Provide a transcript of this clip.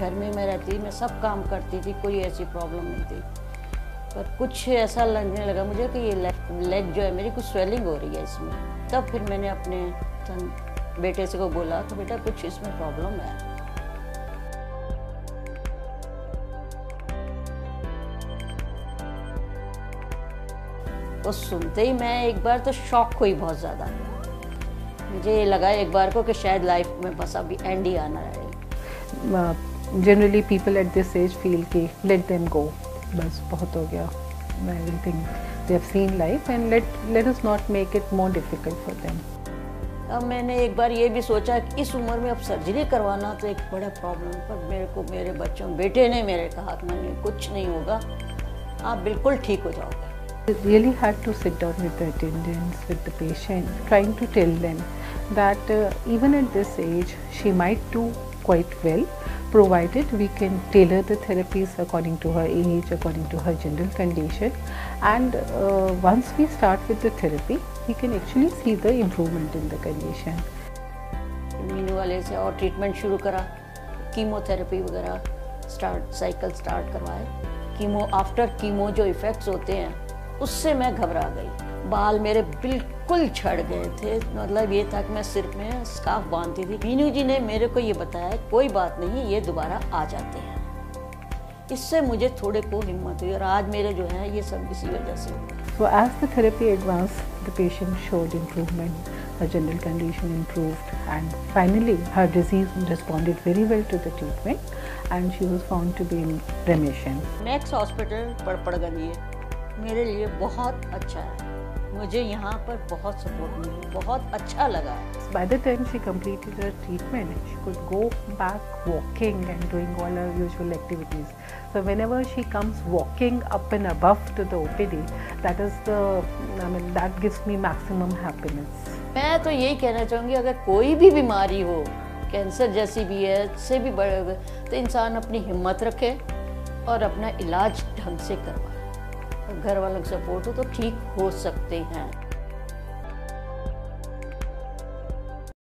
घर में मैं रहती, मैं सब काम करती थी, कोई ऐसी प्रॉब्लम नहीं थी। पर कुछ ऐसा लगने लगा मुझे कि ये लेग जो है मेरी कुछ स्वेलिंग हो रही है इसमें। तब फिर मैंने अपने बेटे से को बोला कि बेटा कुछ इसमें प्रॉब्लम है। तो सुनते ही मैं एक बार तो शॉक हुई बहुत ज़्यादा। मुझे ये लगा एक बार को कि शायद लाइफ में बस अभी एंड ही आना है। Generally people at this age feel कि लेट देम गो, बस बहुत हो गया, everything they have seen life and let us not make it more difficult for them. अब मैंने एक बार ये भी सोचा कि इस उम्र में अब सर्जरी करवाना तो एक बड़ा प्रॉब्लम। पर मेरे को मेरे बच्चों बेटे ने मेरे कहा कि मैंने कुछ नहीं होगा, आप बिल्कुल ठीक हो जाओगे। I really had to sit down with the attendants, with the patient, trying to tell them that even at this age she might do quite well, provided we can tailor the therapies according to her age, according to her general condition, and once we start with the therapy we can actually see the improvement in the condition. Minu wale se aur treatment shuru kara, chemotherapy वगैरह cycle start करवाए। Chemo after chemo जो effects होते हैं उससे मैं घबरा गई। बाल मेरे बिल्कुल झड़ गए थे, मतलब ये था कि मैं सिर में स्कार्फ बांधती थी। मीनू जी ने मेरे को ये बताया कोई बात नहीं, ये दोबारा आ जाते हैं। इससे मुझे थोड़े को हिम्मत हुई और आज मेरे जो है ये सब इसी वजह से। So as the therapy advanced, the patient showed improvement, her general condition improved, and finally her disease responded very well to the treatment, and she was found to be in remission. Max hospital पड़गनी है, मेरे लिए बहुत अच्छा है। मुझे यहाँ पर बहुत सपोर्ट मिली, बहुत अच्छा लगा है। By the time she completed her treatment, she could go back walking and doing all her usual activities. So whenever she comes walking up and above to the OPD, that is the, I mean, that gives me maximum happiness. मैं तो यही कहना चाहूँगी, अगर कोई भी बीमारी हो, कैंसर जैसी भी है, इससे भी बड़े, तो इंसान अपनी हिम्मत रखे और अपना इलाज ढंग से करवाए। घर वालों का सपोर्ट हो तो ठीक हो सकते हैं।